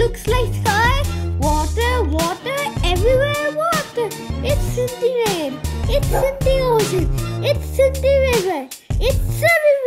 looks like sky. Water, water, everywhere water. It's in the rain, it's in the ocean, it's in the river, it's everywhere.